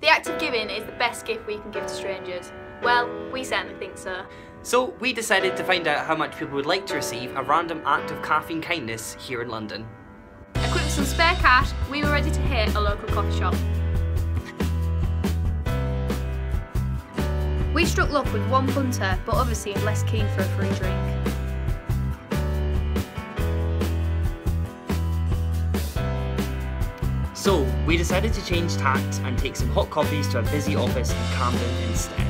The act of giving is the best gift we can give to strangers. Well, we certainly think so. So we decided to find out how much people would like to receive a random act of caffeine kindness here in London. Equipped with some spare cash, we were ready to hit a local coffee shop. We struck luck with one punter, but others seemed less keen for a free drink. So we decided to change tact and take some hot coffees to a busy office in Camden instead.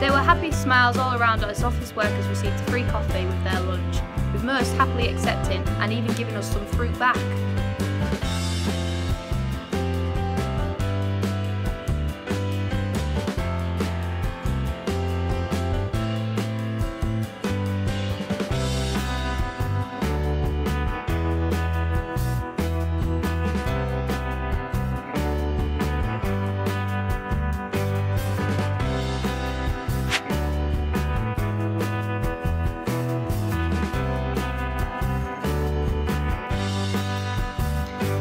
There were happy smiles all around as office workers received a free coffee with their lunch, with most happily accepting and even giving us some fruit back.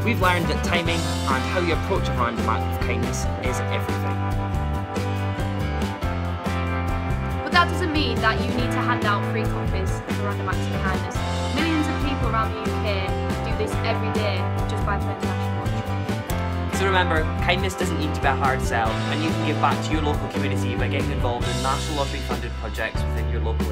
We've learned that timing and how you approach a random act of kindness is everything. But that doesn't mean that you need to hand out free coffees for random acts of kindness. Millions of people around the UK do this every day just by playing National Watch. So remember, kindness doesn't need to be a hard sell, and you can give back to your local community by getting involved in National Lottery funded projects within your local